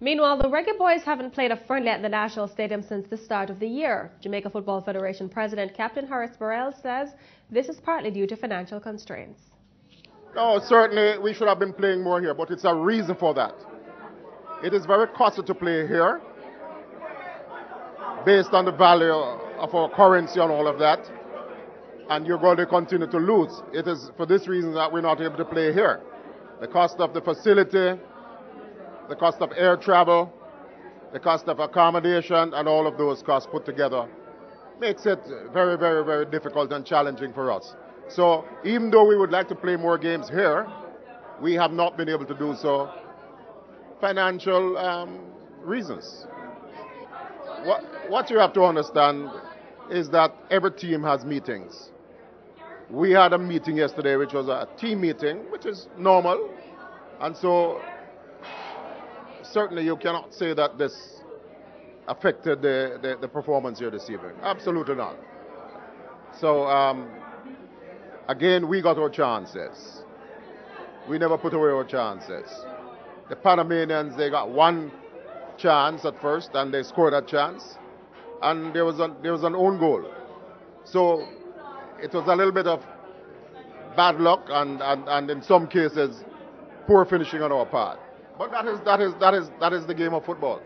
Meanwhile, the Reggae Boys haven't played a friendly at the National Stadium since the start of the year. Jamaica Football Federation President Captain Horace Burrell says this is partly due to financial constraints. No, certainly we should have been playing more here, but it's a reason for that. It is very costly to play here based on the value of our currency and all of that, and you're going to continue to lose. It is for this reason that we're not able to play here. The cost of the facility, the cost of air travel, the cost of accommodation, and all of those costs put together makes it very, very, very difficult and challenging for us. So even though we would like to play more games here, we have not been able to do so, financial reasons. What you have to understand is that every team has meetings. We had a meeting yesterday, which was a team meeting, which is normal, and so certainly you cannot say that this affected the performance here this evening. Absolutely not. So again, we got our chances. We never put away our chances. The Panamanians, they got one chance at first and they scored a chance, and there was an own goal. So it was a little bit of bad luck and in some cases poor finishing on our part. But that is the game of football.